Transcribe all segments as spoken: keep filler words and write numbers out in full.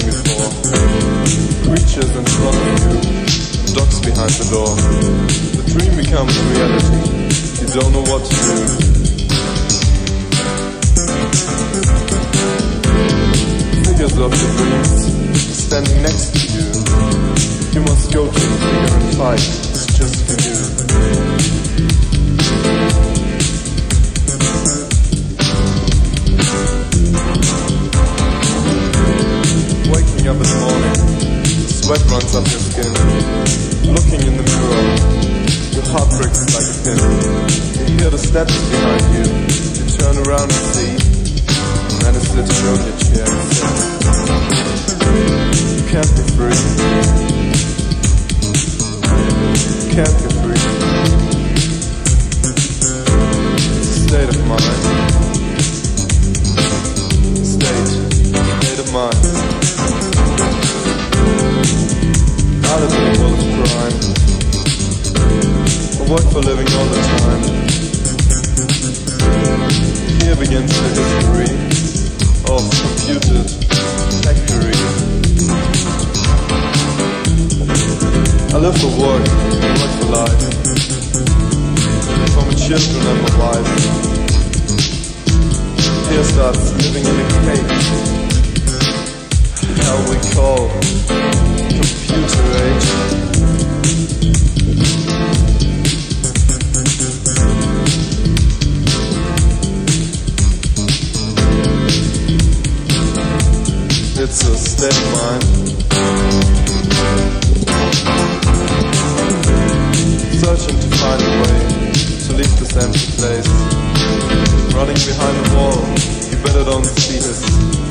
seen before. Creatures in front of you, dogs behind the door. The dream becomes reality. You don't know what to do. Figures of your dreams standing next to you. You must go to the figure and fight. It's just for you. Up in the morning, sweat runs up your skin. Looking in the mirror, your heart breaks like a pin. You hear the steps behind you. You turn around and see a man is sitting on your chair and says, you can't be free. You can't be free. It's a state of mind. State, state of mind. Out of the world of crime, I work for living all the time. Here begins the history of computed factory. I live for work, I work for life. From a children and my wife. Here starts living in a cage. How we call computer age. It's a state of mind. Searching to find a way to leave this empty place. Running behind the wall, you better don't see his face.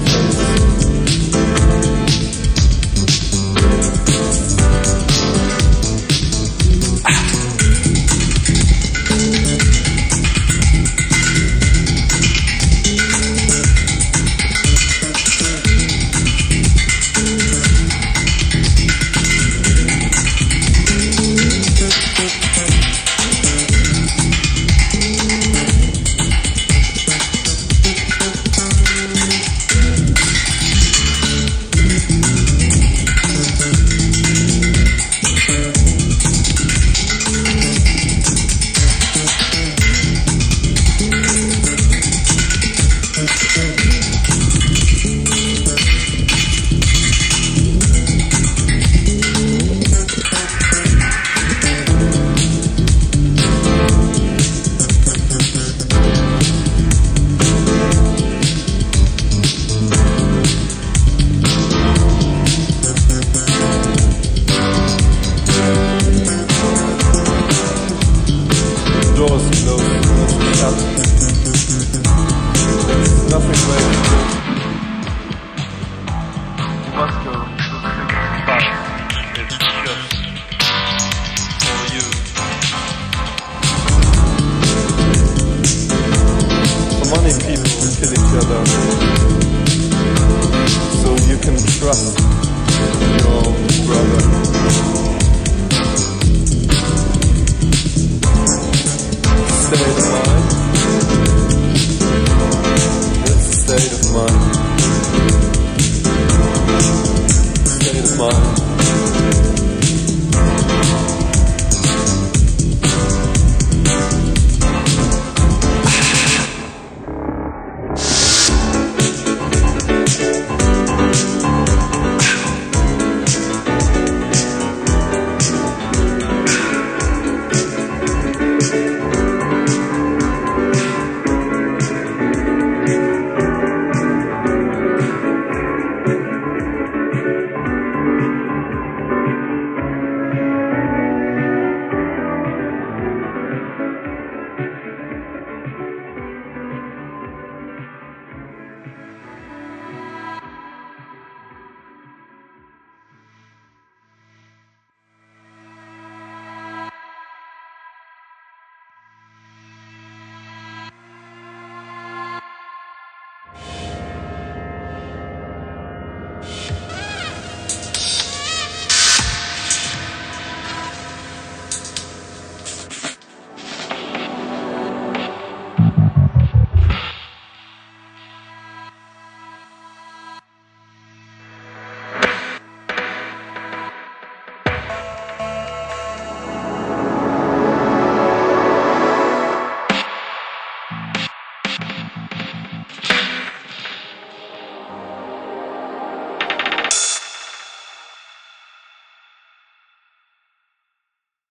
State of mind.